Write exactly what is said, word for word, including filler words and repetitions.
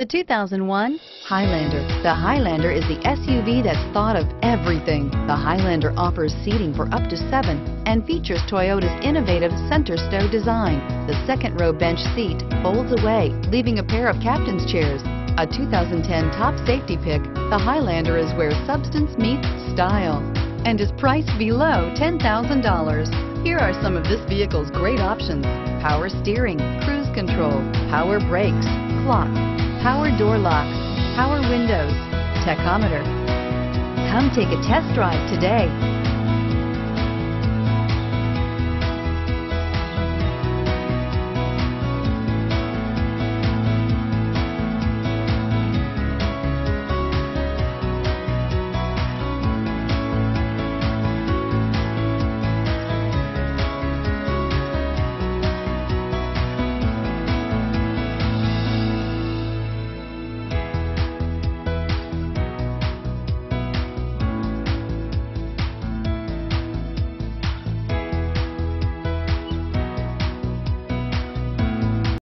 The two thousand one Highlander. The Highlander is the S U V that's thought of everything. The Highlander offers seating for up to seven and features Toyota's innovative center stow design. The second row bench seat folds away, leaving a pair of captain's chairs. A two thousand ten top safety pick, the Highlander is where substance meets style and is priced below ten thousand dollars. Here are some of this vehicle's great options: power steering, cruise control, power brakes, clock, power door locks, power windows, tachometer. Come take a test drive today.